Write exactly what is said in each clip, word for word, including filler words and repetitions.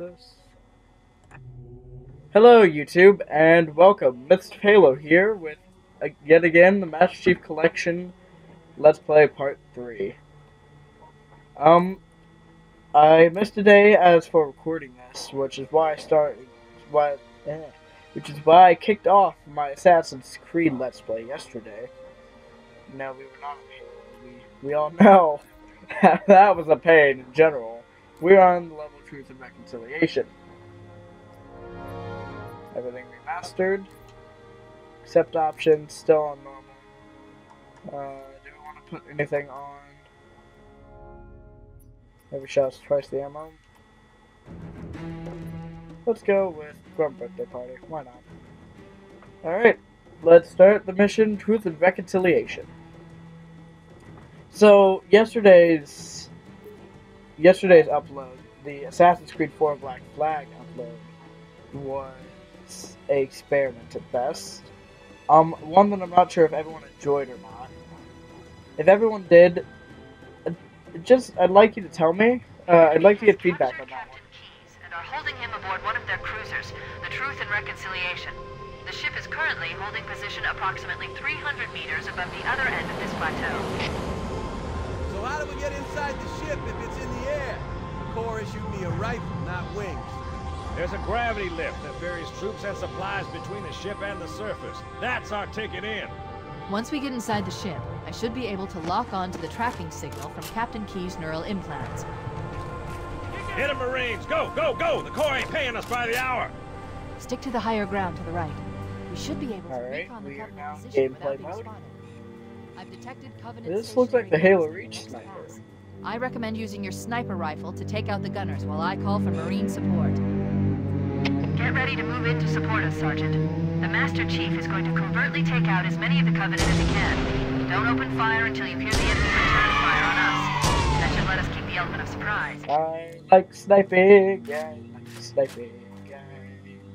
this. Hello, YouTube, and welcome. Mister Halo here with, uh, yet again, the Master Chief Collection Let's Play Part three. Um, I missed a day as for recording this, which is why I started, why, eh, which is why I kicked off my Assassin's Creed Let's Play yesterday. No, we were not on Halo. We, we all know that was a pain in general. We're on the level Truth and Reconciliation. Everything remastered. Accept options, still on normal. Uh, do we want to put anything on? Every shot's twice the ammo. Let's go with Grunt Birthday Party. Why not? Alright, let's start the mission, Truth and Reconciliation. So, yesterday's... Yesterday's upload, the Assassin's Creed four Black Flag upload, was an experiment at best. Um, one that I'm not sure if everyone enjoyed or not. If everyone did... Just, I'd like you to tell me. Uh, I'd like to get feedback on that one. Keyes and are holding him aboard one of their cruisers, the Truth and Reconciliation. The ship is currently holding position approximately three hundred meters above the other end of this plateau. So how do we get inside the ship if it's in the air? The Corps issued me a rifle, not wings. There's a gravity lift that varies troops and supplies between the ship and the surface. That's our ticket in. Once we get inside the ship, I should be able to lock on to the tracking signal from Captain Keyes' neural implants. Hit them, Marines! Go, go, go! The Corps ain't paying us by the hour! Stick to the higher ground to the right. We should be able to make on the Covenant position without being spotted. I've detected Covenant. This looks like the Halo Reach sniper. I recommend using your sniper rifle to take out the gunners while I call for Marine support. Get ready to move in to support us, Sergeant. The Master Chief is going to covertly take out as many of the Covenant as he can. Don't open fire until you hear the enemy return fire on us. That should let us keep the element of surprise. I like sniping, I like sniping,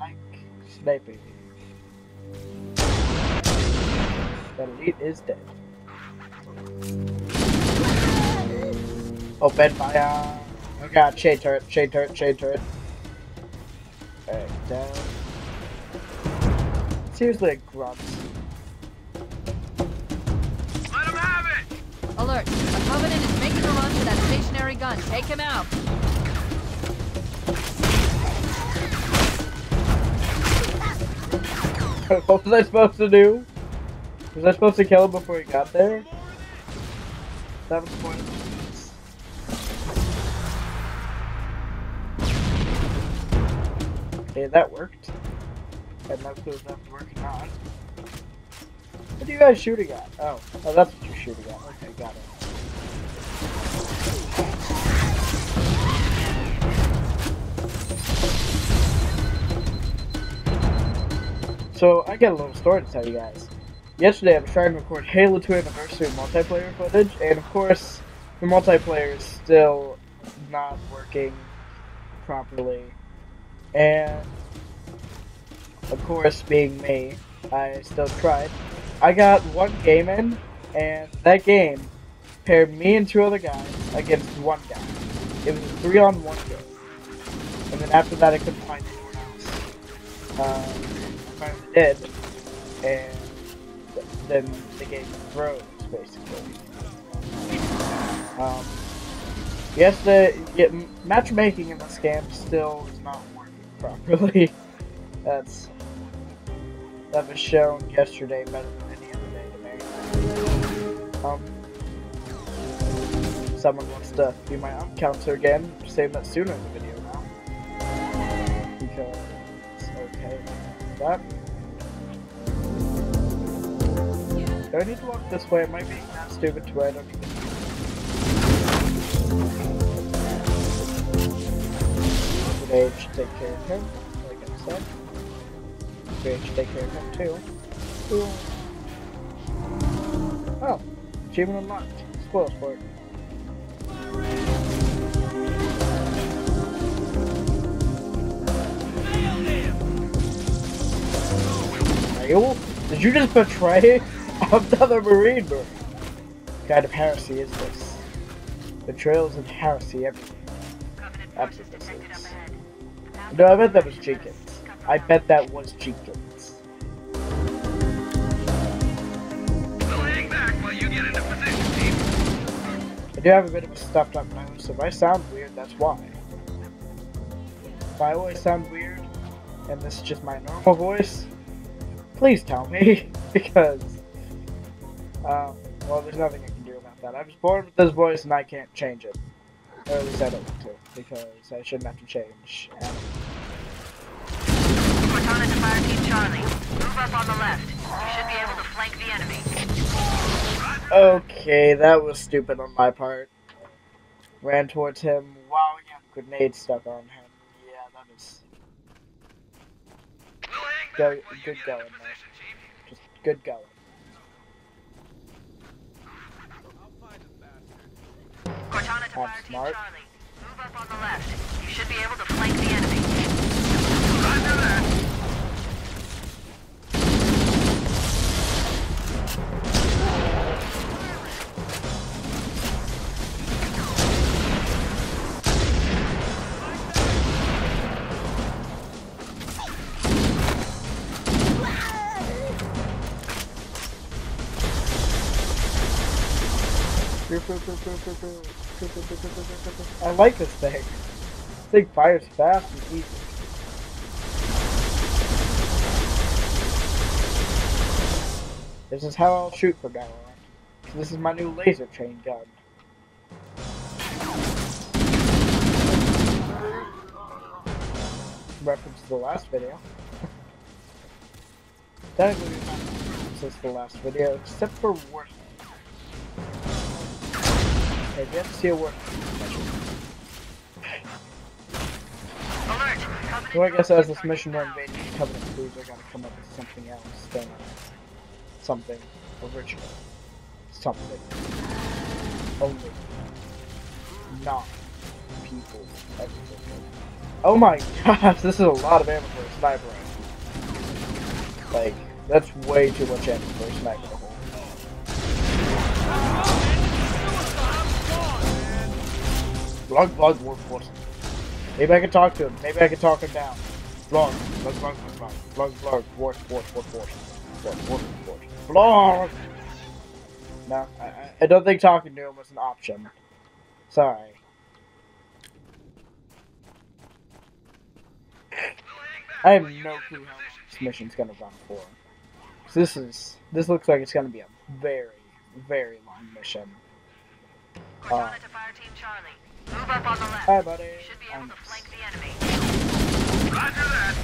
I like sniping. The elite is dead. Open fire. Oh god, shade turret, shade turret, shade turret. Alright, down. Seriously, a grunt. Let him have it! Alert! The Covenant is making a run to that stationary gun. Take him out! What was I supposed to do? Was I supposed to kill him before he got there? That was pointless. Okay, that worked. And that's what that's working on. What are you guys shooting at? Oh, oh, that's what you're shooting at. Okay, got it. So, I got a little story to tell you guys. Yesterday, I was trying to record Halo two Anniversary multiplayer footage, and of course, the multiplayer is still not working properly. And... of course, being me, I still tried. I got one game in, and that game paired me and two other guys against one guy. It was a three on one game. And then after that, I couldn't find anyone else. Um, I finally did, and then the game froze, basically. Um, yes, the yeah, matchmaking in this game still is not working properly. That's... that was shown yesterday better than any other day today. Um, someone wants to be my own counselor again. Save that sooner in the video now. Because it's okay with that. Do I need to walk this way? Am I being that stupid to where I don't need to? Today should take care of him, like I said. Should take care of him too. Cool. Oh, achievement unlocked. Spoil sport. Fail? Did you just betray another Marine? What kind of heresy is this? Betrayals and heresy everywhere. Covenant forces detected up ahead. No, I bet that was Jenkins. I bet that was Jenkins. We'll hang back while you get into position, team. I do have a bit of a stuffed up nose, so if I sound weird, that's why. If I always sound weird, and this is just my normal voice, please tell me, because, um, well, there's nothing I can do about that. I was born with this voice, and I can't change it. Or at least I don't want to, because I shouldn't have to change. Cortana to Fire Team Charlie. Move up on the left. You should be able to flank the enemy. Okay, that was stupid on my part. Ran towards him. Wow, yeah, grenade stuck on him. Yeah, that is... Go, good going, man. Just good going. Cortana to Fire Team Charlie. Move up on the left. You should be able to flank the enemy. Roger that. I like this thing. This thing fires fast and easy. This is how I'll shoot from now on. This is my new laser chain gun. Reference to the last video. That would be my reference to the last video, except for Warhammer. If you have to see a work. Alert. So I guess as this mission we're invading the Covenant crews, I gotta come up with something else than something original. Something. Only. Not people. Everything. Oh my gosh, this is a lot of ammo for a sniper rifle. Like, that's way too much ammo for a sniper rifle. Blog, blog, blog, blog. Maybe I can talk to him. Maybe I can talk him down. Blog, blog, blog, blog, blog, blog, blog, blog, blog, blog, blog, blog, blog. No, I, I don't think talking to him was an option. Sorry. I have no clue how this mission's gonna run for. So this is. This looks like it's gonna be a very, very long mission. Uh, Move up on the left. Hi, buddy. You should be able um, to flank the enemy. Roger that.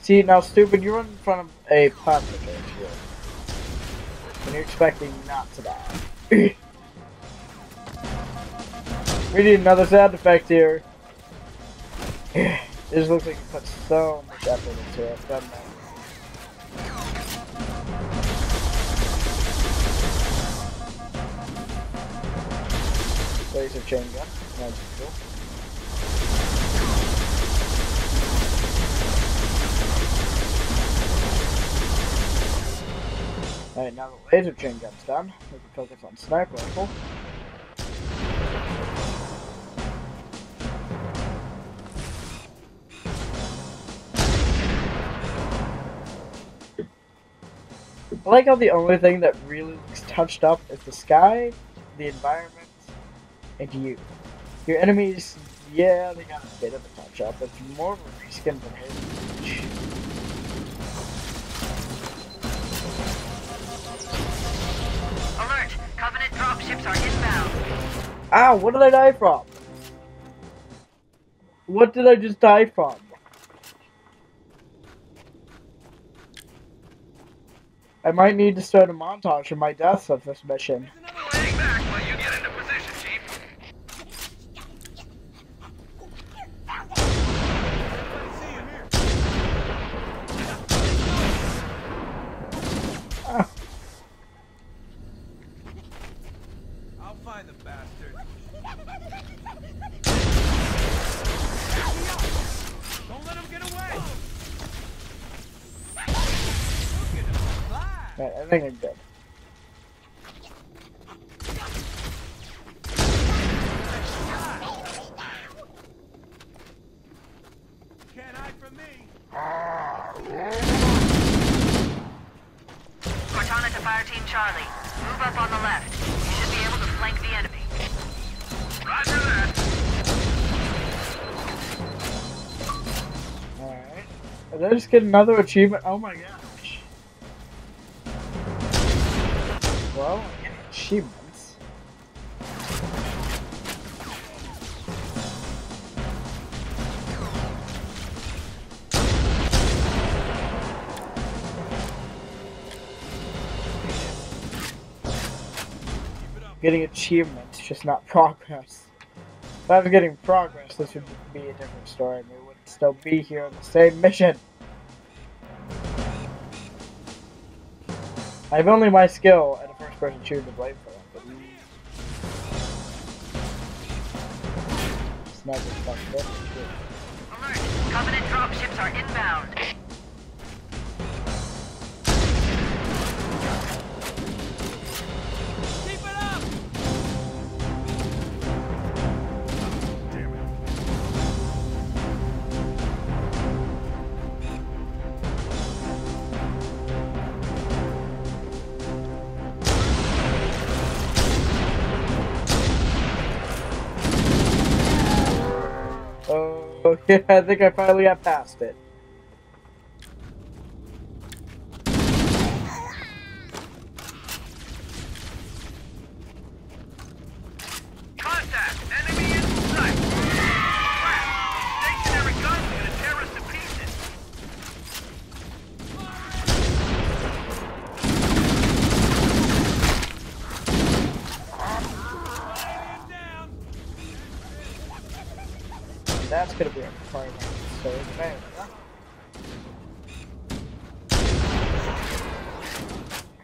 See, now, stupid, you're in front of a plastic here. And you're expecting not to die. We need another sound effect here. This looks like you put so much effort into it, doesn't it? Laser chain gun. That's cool. Alright, now the laser chain gun's done, we can focus on sniper rifle. I like how the only thing that really looks touched up is the sky, the environment, and you. Your enemies, yeah, they got a bit of a touch up, but it's more of a reskin than Halo. Alert! Covenant dropships are inbound. Ow, what did I die from? What did I just die from? I might need to start a montage of my deaths of this mission. I think I'm dead. to Fire Team Charlie. Move up on the left. You should be able to flank the enemy. Roger that. Alright. Did I just get another achievement? Oh my gosh. Well, I get achievements. Getting achievements, just not progress. If I was getting progress, this would be a different story, and we wouldn't still be here on the same mission. I have only my skill at a first-person shooter to blame for it, but it's not just fun. Alert! Covenant dropships are inbound. Yeah, I think I finally got past it. Contact! Enemy in sight! Stationary guns are gonna tear us to pieces! That's gonna be it. So bad, huh?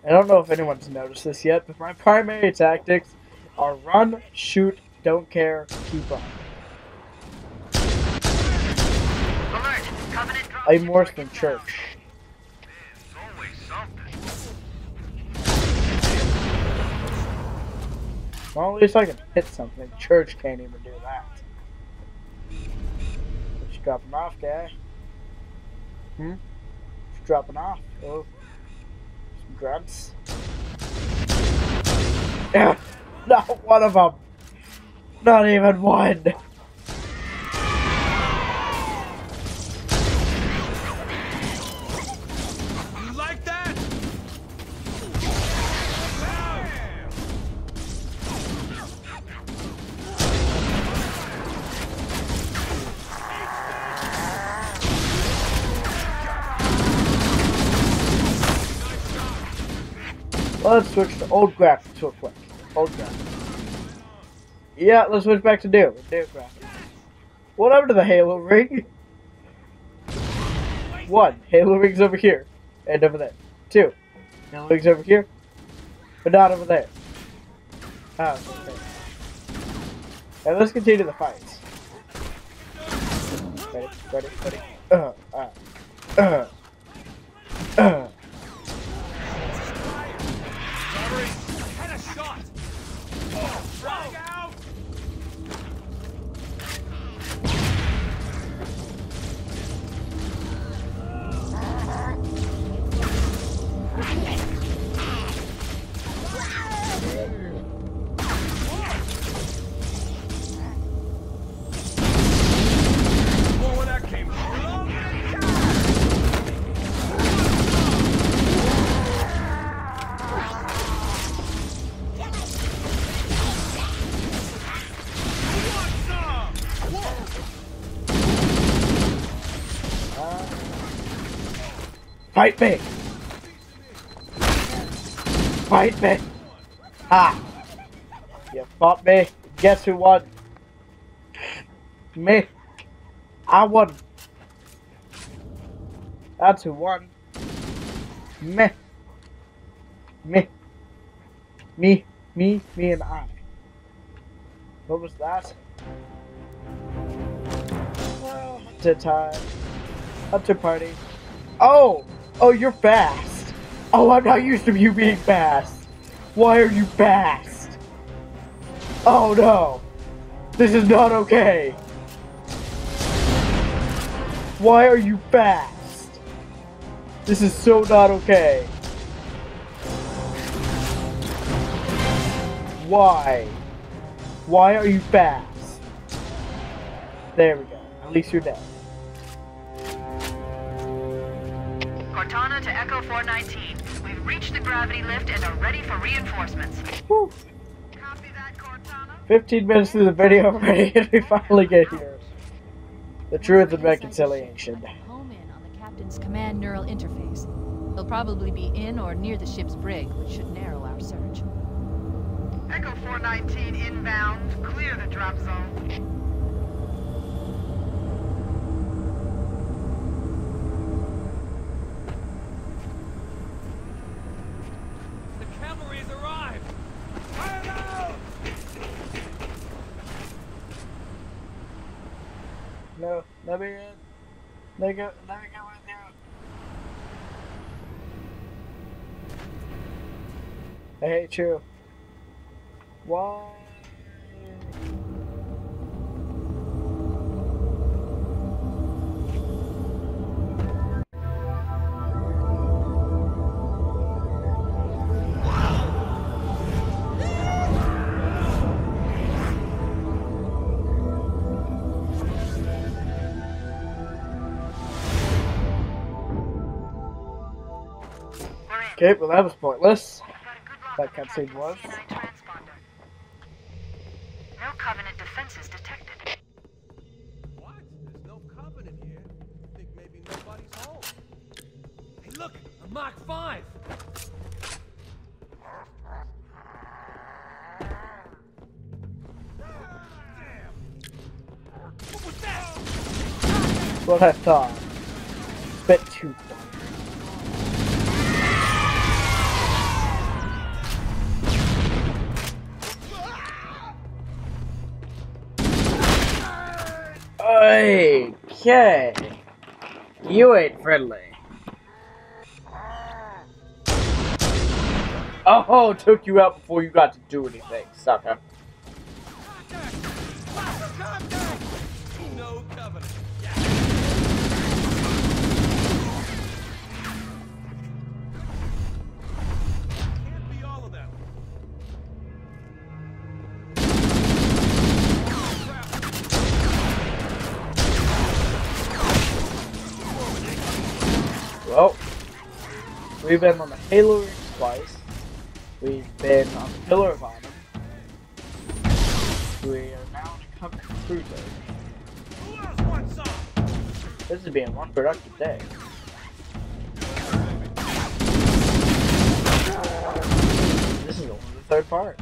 I don't know if anyone's noticed this yet, but my primary tactics are run, shoot, don't care, keep on. Alert, Covenant drops. I'm worse than church. Well, at least I can hit something. Church can't even do that. Dropping off, guy. Hmm? Just dropping off. Oh. Some grunts. Yeah. Not one of them. Not even one. You like that? Let's switch to old graphics real quick. Old graphics. Yeah, let's switch back to new. New graphics. What happened to the Halo ring? One, Halo ring's over here. And over there. Two, Halo ring's over here. But not over there. Ah, okay. Now let's continue the fights. Ready, ready, ready. Uh, uh, uh, uh. Fight me! Fight me! Ha! You fought me. Guess who won? Me. I won. That's who won. Me. Me. Me. Me. Me and I. What was that? Well, hunter time. Hunter party. Oh! Oh, you're fast. Oh, I'm not used to you being fast. Why are you fast? Oh no. This is not okay. Why are you fast? This is so not okay. Why? Why are you fast? There we go. At least you're dead. Cortana to Echo four nineteen. We've reached the gravity lift and are ready for reinforcements. Whew. Copy that, Cortana. fifteen minutes through the video already, and we finally get here. The Truth and Reconciliation. Home in on the captain's command neural interface. He'll probably be in or near the ship's brig, which should narrow our search. Echo four nineteen inbound. Clear the drop zone. No, let me in. Let me go, let me go with you. I hate you. Why? Okay, well that was pointless. That cutscene was. No covenant defenses detected. What? There's no covenant here. I think maybe nobody's home. Hey, look, a Mach five. Damn. What was that? What I thought. Bit too far. Okay, you ain't friendly. Oh, took you out before you got to do anything, sucker. Oh, we've been on the Halo ring twice, we've been on the Pillar of Autumn, we are now on a company cruiser. Who else wants some? This is being one productive day. This is only the third part.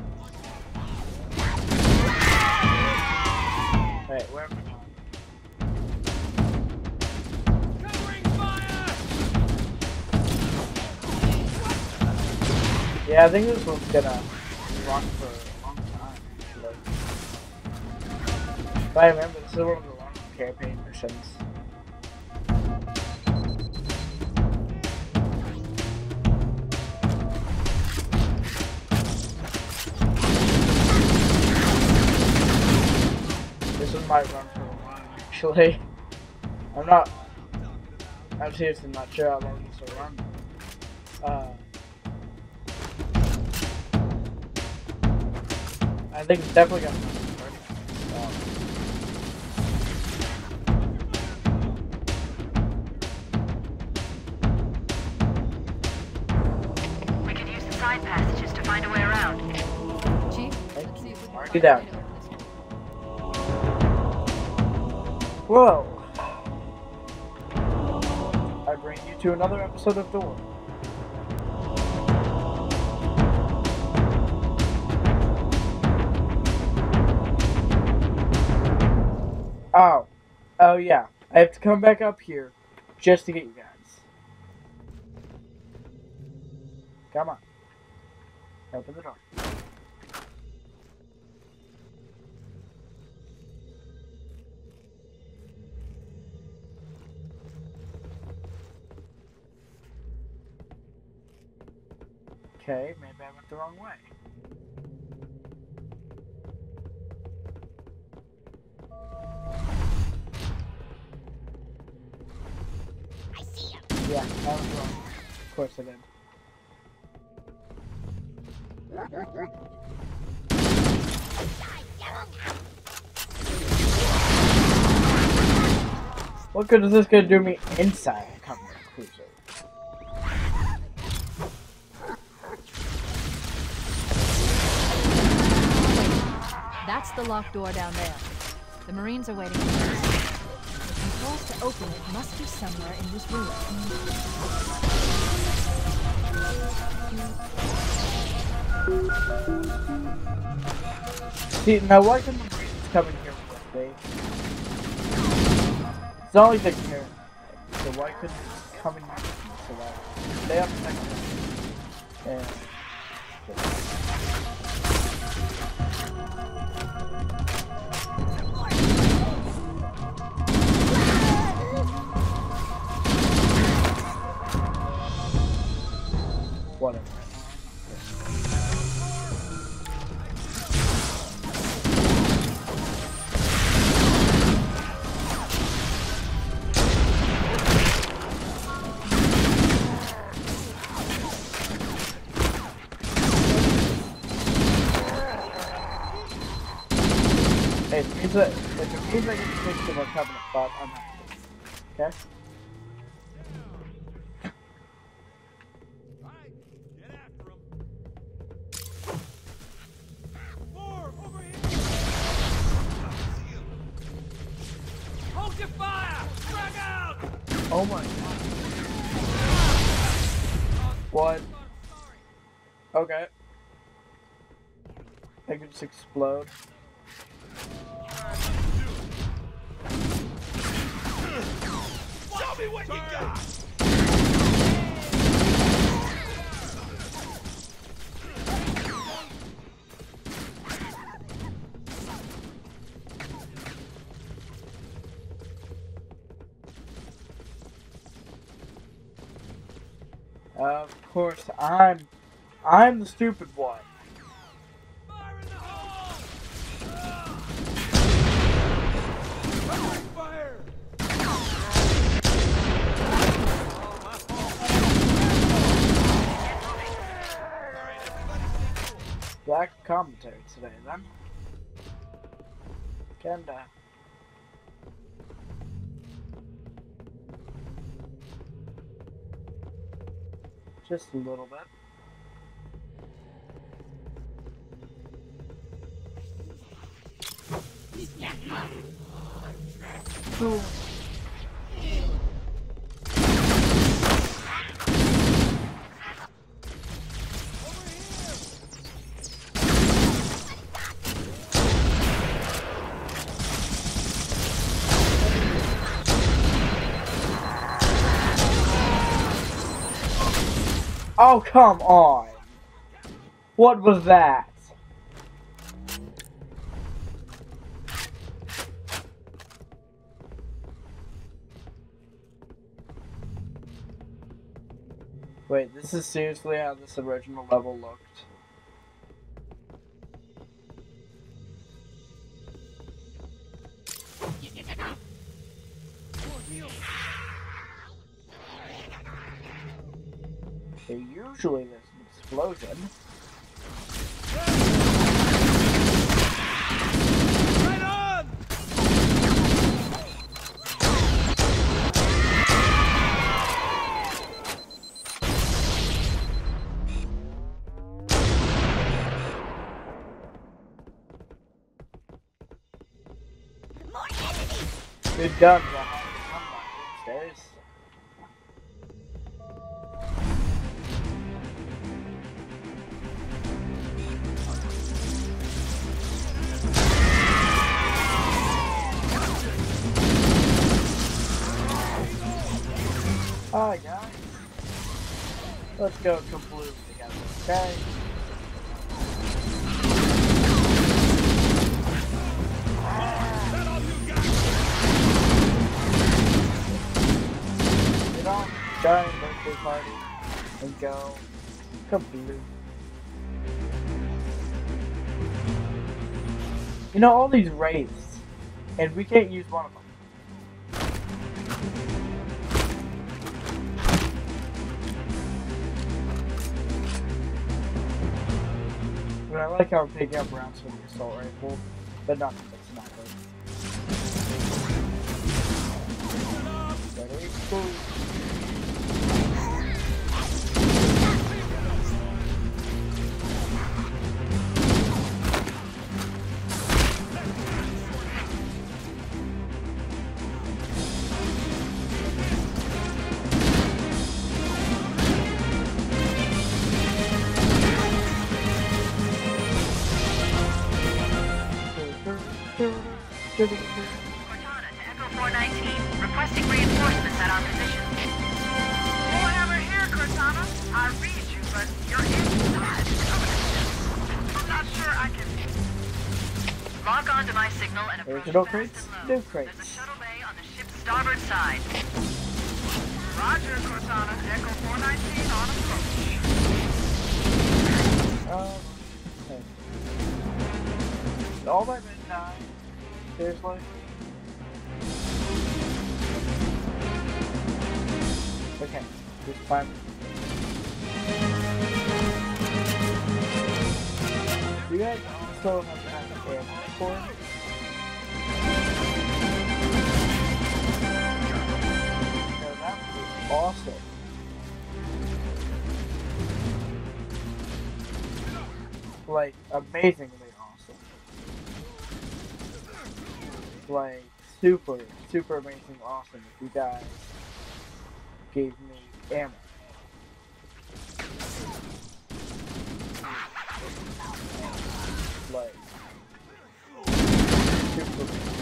Hey, where am I? Yeah, I think this one's gonna rock for a long time. Like, if I remember, this is one of the long campaign missions. This one might run for a while, actually. I'm not. I'm seriously not sure how long this will run. Uh. I think it's definitely gonna be. We could use the side passages to find a way around. Chief, let's see if we can mark it down. Whoa! I bring you to another episode of Door. Oh, oh yeah, I have to come back up here just to get you guys. Come on. Open the door. Okay, maybe I went the wrong way. Yeah, I was wrong. Of course I did. What good is this gonna do me inside? That's the locked door down there. The Marines are waiting for us. The controls to open it must be somewhere in this room. See, now why can the Marines come in here with this? It's not like they care. So why couldn't they come in here with this? Stay up second. And... Whatever. Hey, if it's a, if it's like a picture of a cabinet spot, I'm happy. Okay? Oh my god. What? Okay. They could just explode. Show me what you got! Of course, I'm, I'm the stupid one. Fire in the hole! Ah! Fire! Black commentary today, then. Kenda. Just a little bit. Cool. Oh, come on. What was that? Wait, this is seriously how this original level looked. Usually there's an explosion. Right on! More enemies! Good job, John. Come on, upstairs. Alright guys, let's go completely together, okay? Get on the giant birthday party and go completely. You know, all these raids, and we can't use one of them. but I like how I'm taking out rounds from the assault rifle, but not from the sniper. Better explode. Cortana to Echo four nineteen, requesting reinforcements at our position. More hammer here, Cortana. I read you, but you're inside the covenant. I'm not sure I can. Lock onto my signal and approach fast and low. There's a shuttle bay on the ship's starboard side. Roger, Cortana. Echo four nineteen on approach. Um, okay. All by midnight. Seriously? Okay, just climb. You guys still have to have a camera for it? No, that was awesome. Like, amazingly. Like, super, super amazing, awesome if you guys gave me ammo. Like, super amazing.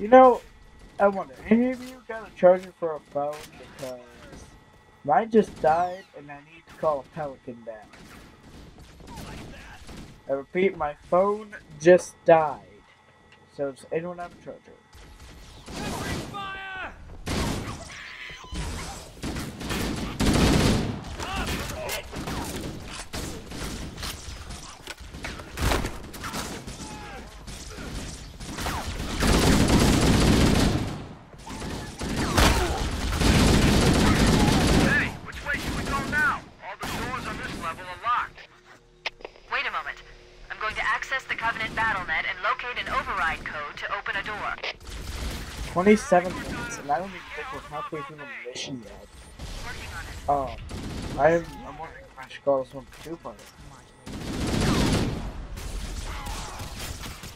You know, I wonder, any of you got a charger for a phone? Because mine just died and I need to call a Pelican back. I repeat, my phone just died. So does anyone have a charger? Fire! Hey, which way should we go now? All the doors on this level are locked. Wait a moment. I'm going to access the Covenant battle net and locate an override code to open a door. twenty-seven minutes, and I don't even think we're halfway through the mission yet. Oh, um, I'm, I'm wondering if I should call this one two part.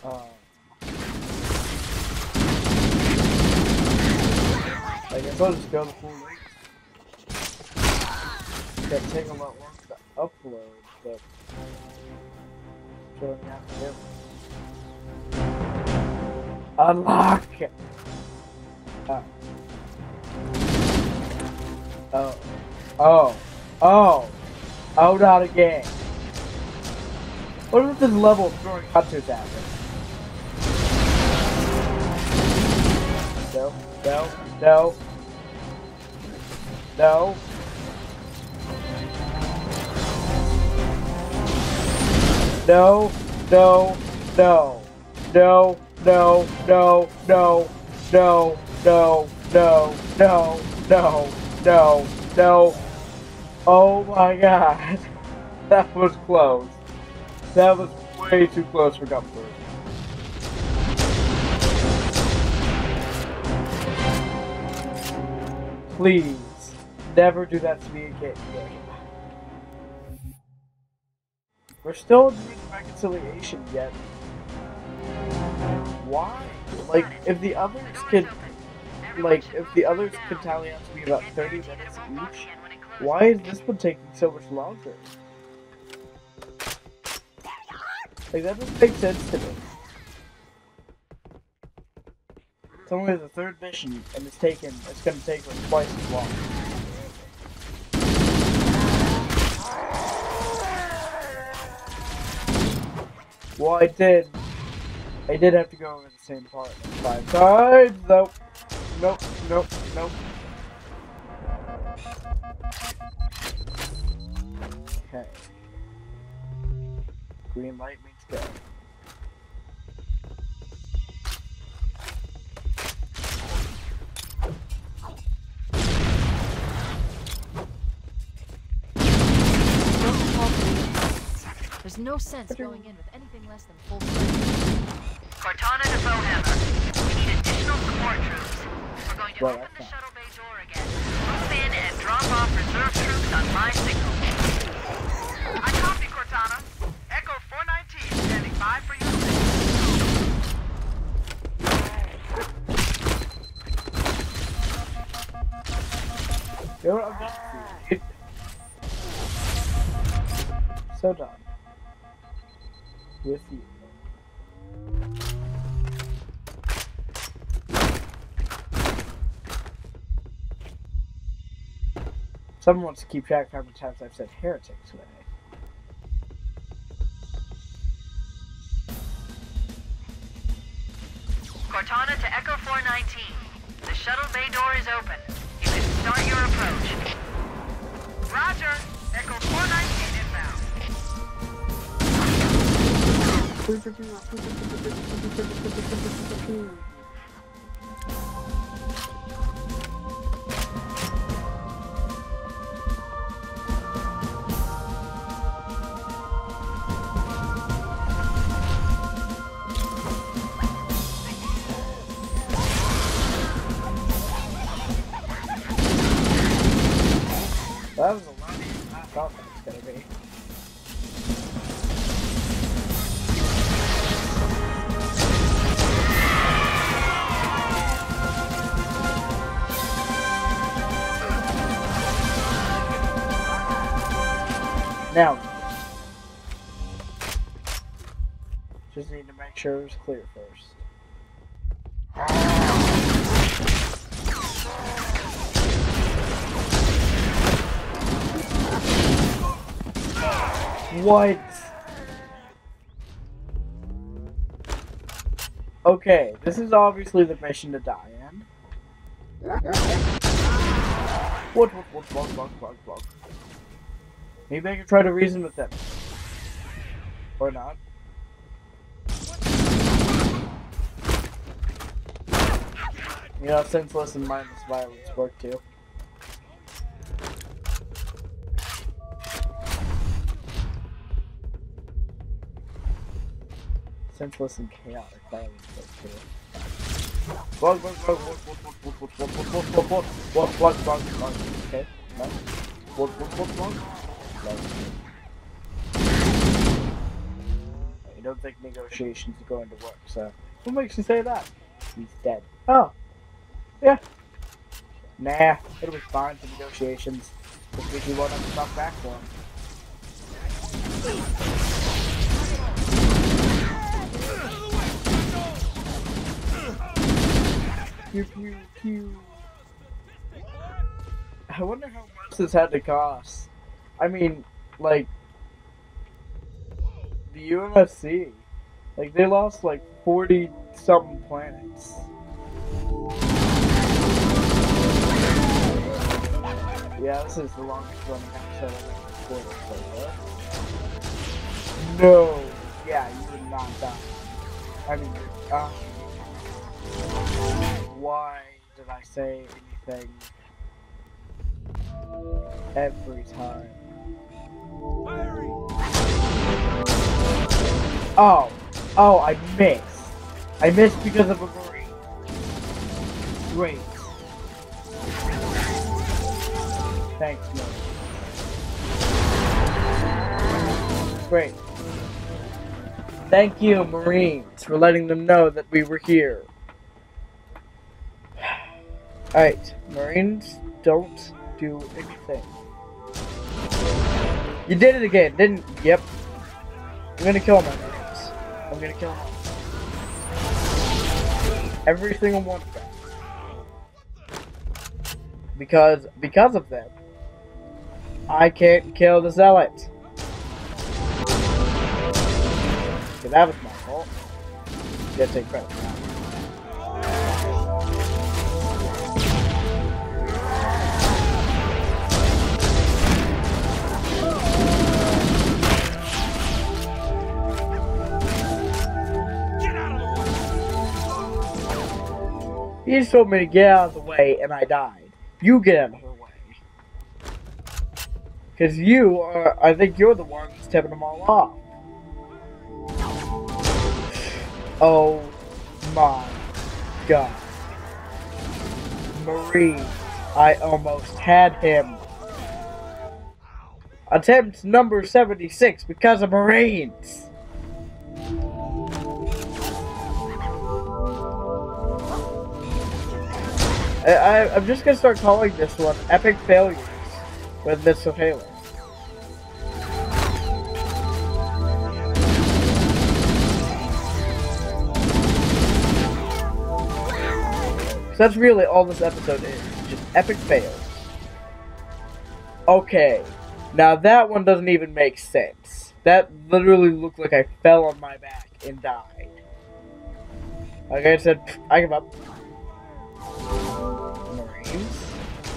Um, I guess I'll just go the full length. That take a lot longer to upload, but. Sure, unlock it. Oh. Oh. Oh. Oh. Oh, not again. What is this level throwing hunters at me? No. No. No. No. No, no, no, no, no, no, no, no, no, no, no, no, no, no. Oh my god. That was close. That was way too close for comfort. Please, never do that to me again. We're still in Truth and Reconciliation yet. Why? Like, if the others could, like, if the others could tally out to be about thirty minutes each, why is this one taking so much longer? Like, that doesn't make sense to me. It's only the third mission, and it's taken, it's gonna take like twice as long. Well, I did. I did have to go over the same part five times, though. Nope, nope, nope. Okay. Green light means go. no sense going in with anything less than full Cortana to Bowhammer. We need additional support troops. We're going to well, open the shuttle bay door again. Move in and drop off reserve troops on my signal. I copy, Cortana. Echo four nineteen standing by for you. You're up to so done. With you. Someone wants to keep track of how many times I've said heretic today. Cortana to Echo four nineteen. The shuttle bay door is open. You can start your approach. Roger! Echo four nineteen inbound. That was a lot I thought that was gonna be. Now, just need to make sure it was clear first. What? Okay, this is obviously the mission to die in. What, what, what, block, block, block, block. Maybe I can try to reason with them. Or not. You know, senseless and mindless violence work too. Senseless and chaotic violence work too. Block, block, block, block, block, block, block, block, block, block, block, block, block, okay, block, block, block, block, block. I don't think negotiations are going to work, so what makes you say that? He's dead. Oh. Yeah. Nah, it'll be fine for negotiations. Because you won't have to talk back for him. Pew pew pew. I wonder how much this had to cost. I mean, like, the U M F C, like, they lost, like, forty-something planets. Yeah, this is the longest running episode I've ever recorded. No! Yeah, you would not die. I mean, uh, why did I say anything every time? Oh, oh, I missed. I missed because of a marine. Great. Thanks, Marine. Great. Thank you, Marines, for letting them know that we were here. Alright, Marines, don't do anything. You did it again, didn't you? Yep. I'm gonna kill my marines. I'm gonna kill them. Every single one of them. Because, because of them, I can't kill the zealot. Okay, that was my fault. You gotta take credit for that. He just told me to get out of the way, and I died. You get out of the way. Because you are, I think you're the one that's tipping them all off. Oh my god. Marie, I almost had him. Attempt number seventy-six because of Marines. I, I'm just gonna start calling this one Epic Failures with this of Halo. So that's really all this episode is, just epic fails. Okay, now that one doesn't even make sense. That literally looked like I fell on my back and died. Like I said, I give up. Marines,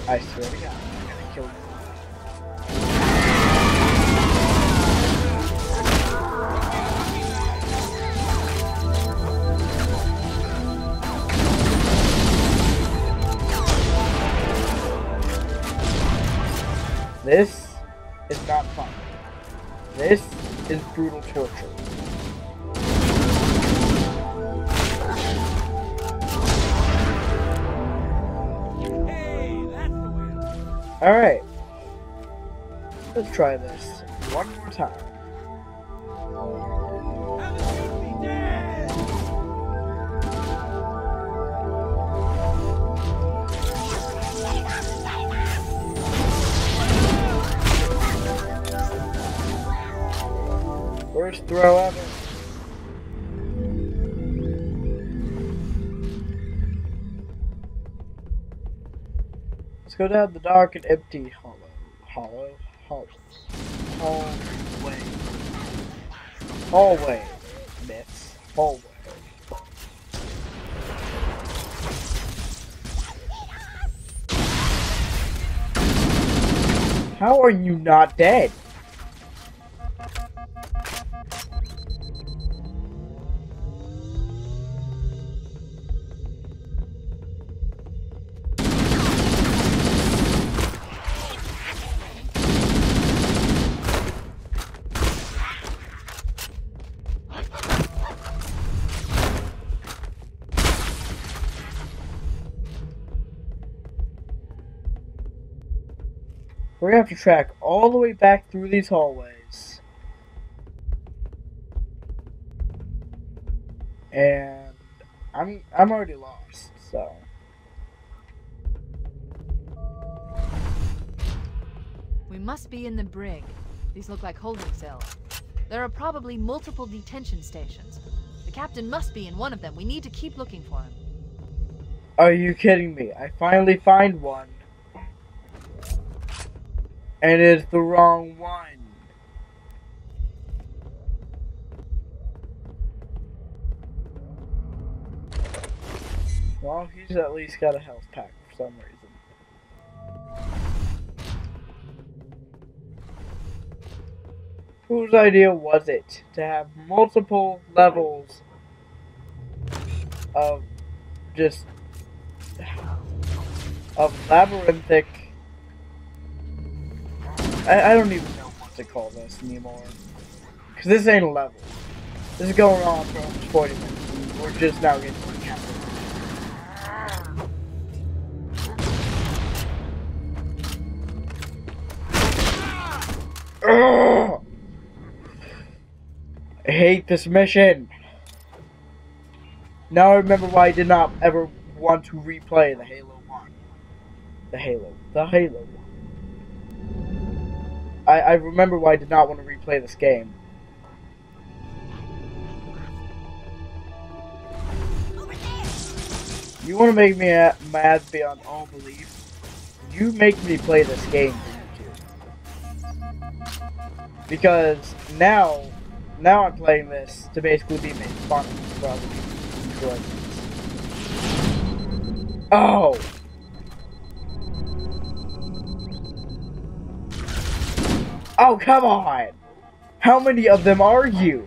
I swear to God, I'm gonna kill you. This is not fun. This is brutal torture. Alright, let's try this one more time. First throw ever. Go down the dark and empty hollow, hollow, hollow, hallway, hallway, myths, hallway. How are you not dead? We're gonna have to track all the way back through these hallways. And I'm I'm already lost, so we must be in the brig. These look like holding cells. There are probably multiple detention stations. The captain must be in one of them. We need to keep looking for him. Are you kidding me? I finally find one. And it's the wrong one. Well, he's at least got a health pack for some reason. Whose idea was it to have multiple levels of just of labyrinthic? I don't even know what to call this anymore. Cause this ain't a level. This is going on for almost forty minutes. And we're just now getting to the captain. I hate this mission. Now I remember why I did not ever want to replay the Halo one. The Halo. The Halo one. I, I remember why I did not want to replay this game. You want to make me mad beyond all belief? You make me play this game for YouTube. Because now, now I'm playing this to basically be made fun of probably. Oh! Oh, come on! How many of them are you?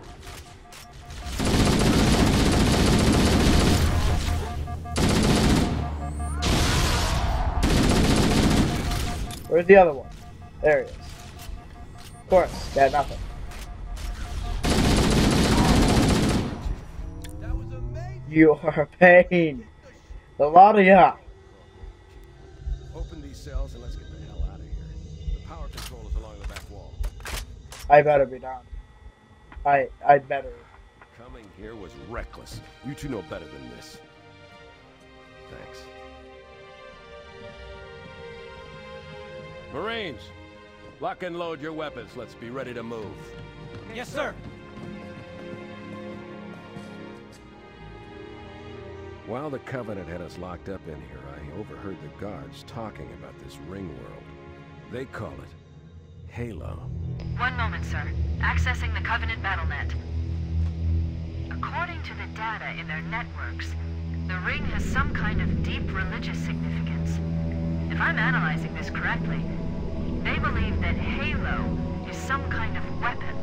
Where's the other one? There he is. Of course, got nothing. That was a You are a pain. The lot of ya. Open these cells and let's get the hell out of here. The power control is along the back wall. I better be down. I I better. Coming here was reckless. You two know better than this. Thanks. Marines, lock and load your weapons. Let's be ready to move. Yes, sir. While the Covenant had us locked up in here, I overheard the guards talking about this ring world. They call it Halo. One moment, sir. Accessing the Covenant Battle.net. According to the data in their networks, the ring has some kind of deep religious significance. If I'm analyzing this correctly, they believe that Halo is some kind of weapon,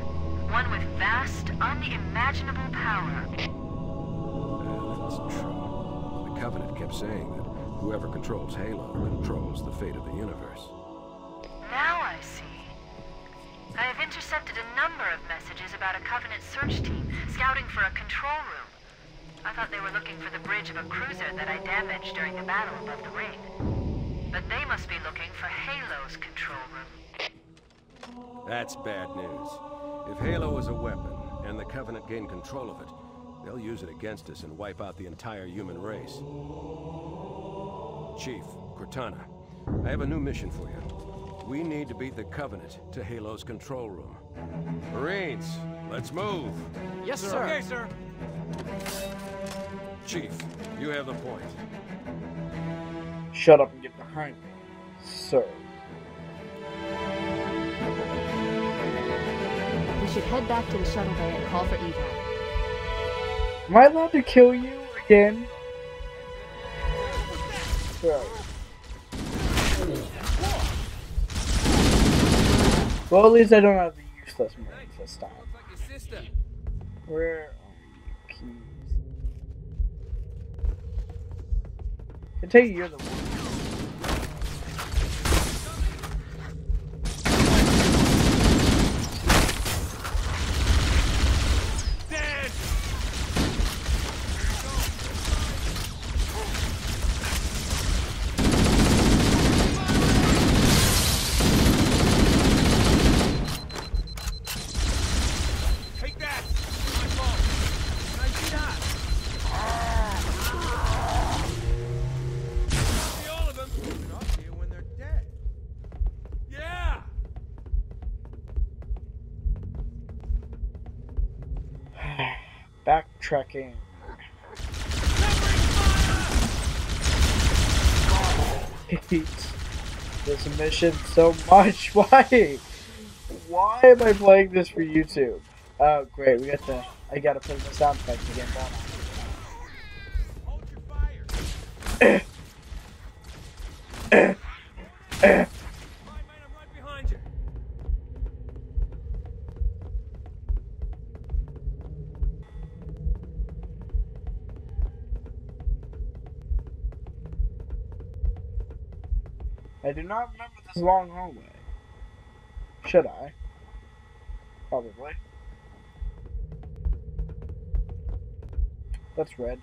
one with vast, unimaginable power. Uh, that's true. The Covenant kept saying that whoever controls Halo controls the fate of the universe. Now I see. I have intercepted a number of messages about a Covenant search team scouting for a control room. I thought they were looking for the bridge of a cruiser that I damaged during the battle above the ring. But they must be looking for Halo's control room. That's bad news. If Halo is a weapon, and the Covenant gain control of it, they'll use it against us and wipe out the entire human race. Chief, Cortana, I have a new mission for you. We need to beat the Covenant to Halo's control room. Marines, let's move! Yes, sir! Okay, sir! Chief, you have the point. Shut up and get behind me, sir. We should head back to the shuttle bay and call for evac. Am I allowed to kill you again? Sure. Well, at least I don't have the useless marines this time. Where are you, Keys? I tell you, you're the one. Dead. Take that. It's my fault. I did not. Tracking. I hate this mission so much. Why? Why am I playing this for YouTube? Oh, great. We got the. I gotta put in the sound effects again. Hold your fire. I'm right behind you. I do not remember this long hallway. Should I? Probably. That's red.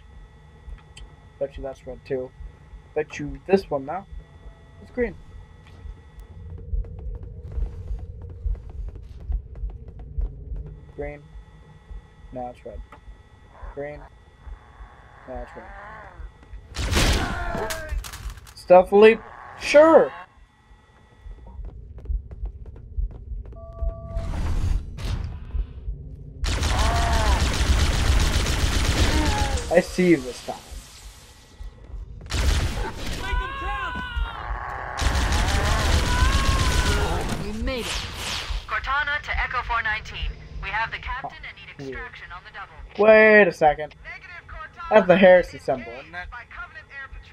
Bet you that's red too. Bet you this one now. It's green. Green. Now it's red. Green. Now it's red. Stealthily. Sure. I see you this time. You made it. Cortana to Echo four nineteen. We have the captain oh, and need extraction yeah. on the double. Wait a second. That's the Harrison symbol, isn't it?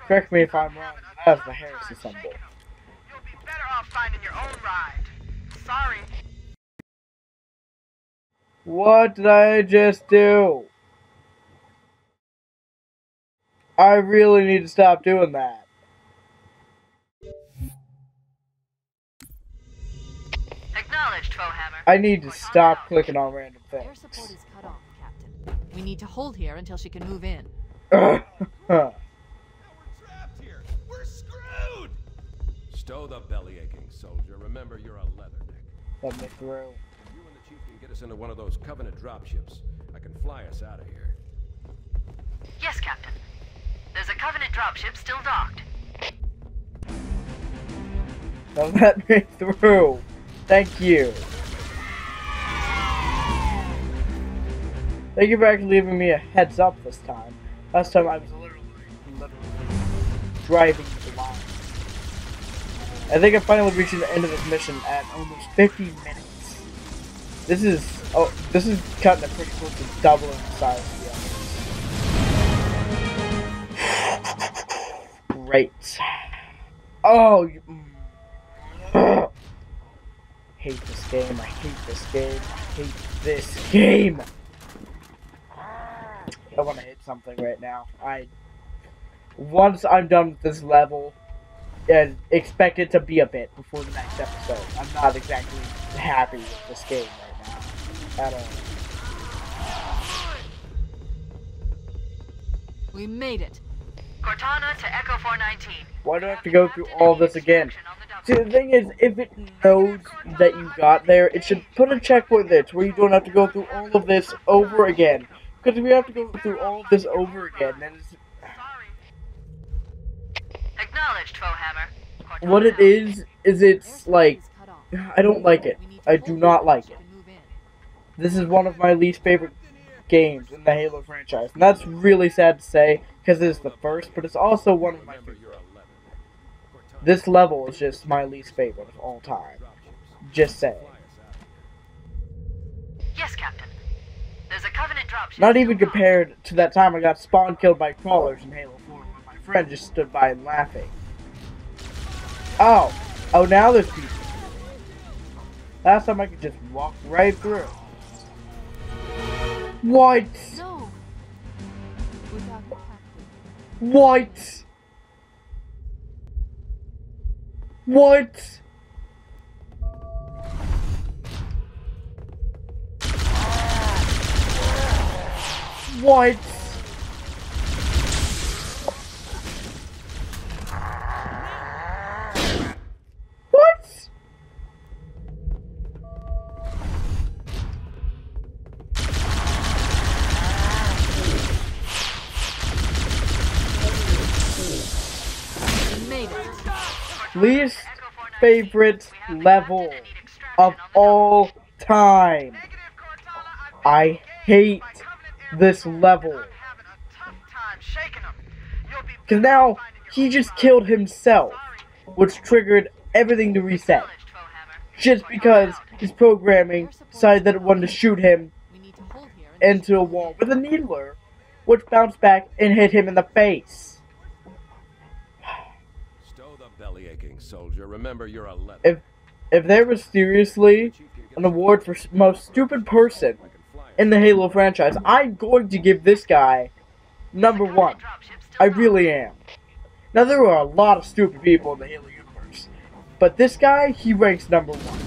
Correct me if I'm wrong. As the Harrison symbol. You'll be better off finding your own ride. Sorry. What did I just do? I really need to stop doing that. Acknowledged, Foehammer. I need to stop clicking on random things. Air support is cut off, Captain. We need to hold here until she can move in. Now we're trapped here. We're screwed. Stow the belly aching, soldier. Remember, you're a leatherneck. Let me through. You and the chief can get us into one of those Covenant dropships. I can fly us out of here. Yes, Captain. There's a Covenant dropship still docked. Now let me through. Thank you. Thank you for actually leaving me a heads up this time. Last time I was literally, literally driving blind. I think I finally reached the end of this mission at almost fifty minutes. This is oh, this is cutting it pretty close to doubling the size of the others. Great. Oh, you, mm, hate this game. I hate this game. I hate this game. I want to hit something right now. I once I'm done with this level, and expect it to be a bit before the next episode. I'm not exactly happy with this game right now at all. We made it. Cortana to Echo four nineteen. Why do I have to go through all this again? See, the thing is, if it knows that you got there, it should put a checkpoint there to where you don't have to go through all of this over again. Because we have to go through all of this over again, and it's... Acknowledged, Foehammer. What it is, is it's like... I don't like it. I do not like it. This is one of my least favorite games in the Halo franchise. And that's really sad to say, because it's the first, but it's also one of my favorite. This level is just my least favorite of all time. Just saying. Yes, Captain. There's a Covenant dropship. Not even compared to that time I got spawn killed by crawlers in Halo four when my friend just stood by and laughing. Oh. Oh, now there's people. Last time I could just walk right through. What? No. What? What? What? What? Least favorite level of all time. I hate this level. Cause now he just killed himself, which triggered everything to reset. Just because his programming decided that it wanted to shoot him into a wall with a needler, which bounced back and hit him in the face. Stow the belly aching, soldier. Remember, you're a leather. If if there was seriously an award for most stupid person in the Halo franchise, I'm going to give this guy number one. I really am. Now, there are a lot of stupid people in the Halo universe, but this guy, he ranks number one.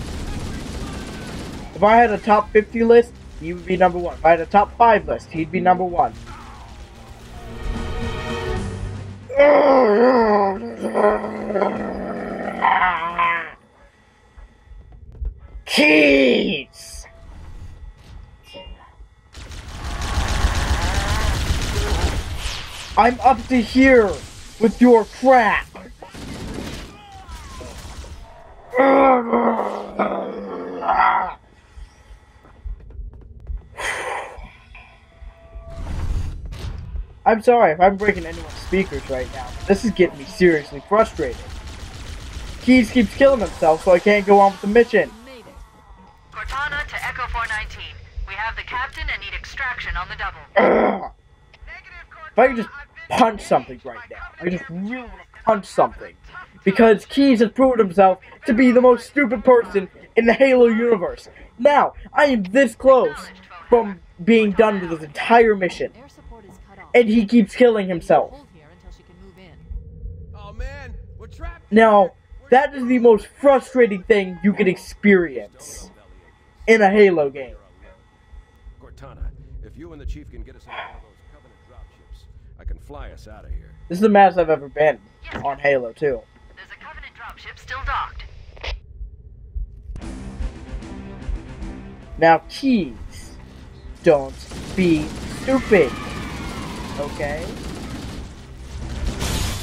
If I had a top fifty list, he would be number one. If I had a top five list, he'd be number one. Keys! I'm up to here with your crap. I'm sorry if I'm breaking anyone's speakers right now. This is getting me seriously frustrated. Keyes keeps killing himself, so I can't go on with the mission. Cortana to Echo four nineteen. We have the captain and need extraction on the double. If I could just punch something right now. I just really want to punch something. Because Keyes has proved himself to be the most stupid person in the Halo universe. Now, I am this close from being done with this entire mission. And he keeps killing himself. Now, that is the most frustrating thing you can experience in a Halo game. Cortana, if you and the chief can get us out of those Covenant dropships, I can fly us out of here. This is the maddest I've ever been on Halo two. There's a Covenant dropship still docked. Now, Keys, don't be stupid. Okay?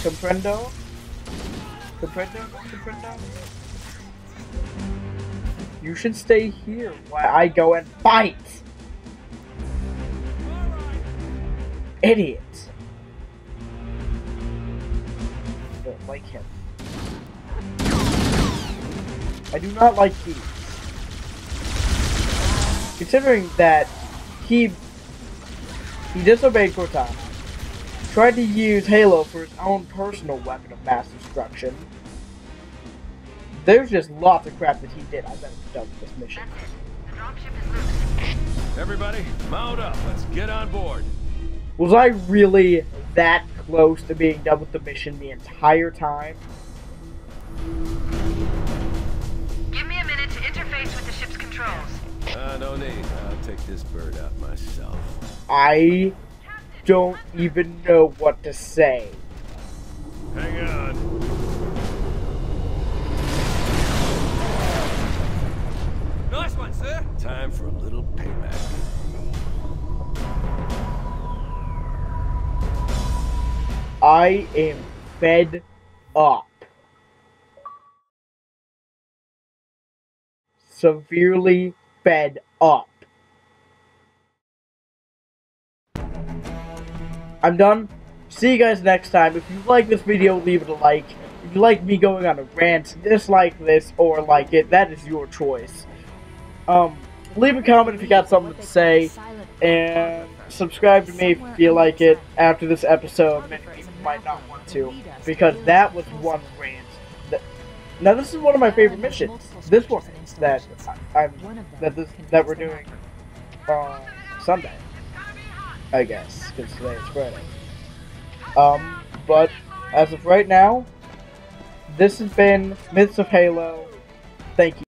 Comprendo? Comprendo? Comprendo? You should stay here while I go and fight! Idiot! I don't like him. I do not like Keys. Considering that he he disobeyed Cortana, tried to use Halo for his own personal weapon of mass destruction. There's just lots of crap that he did. I bet it's done with this mission. That's it. The dropship is loose. Everybody, mount up. Let's get on board. Was I really that close to being done with the mission the entire time? Give me a minute to interface with the ship's controls. Uh, no need. I'll take this bird out myself. I don't even know what to say. Hang on. Nice one, sir. Time for a little payback. I am fed up. Severely fed up. I'm done. See you guys next time. If you like this video, leave it a like. If you like me going on a rant, dislike this or like it, that is your choice. Um, leave a comment if you got something to say, and subscribe to me if you feel like it after this episode. Many people might not want to, because that was one rant. That, now this is one of my favorite missions. This one that I'm that this, that we're doing on uh, Sunday, I guess, because today is Friday. Um, but as of right now, this has been Myths of Halo. Thank you.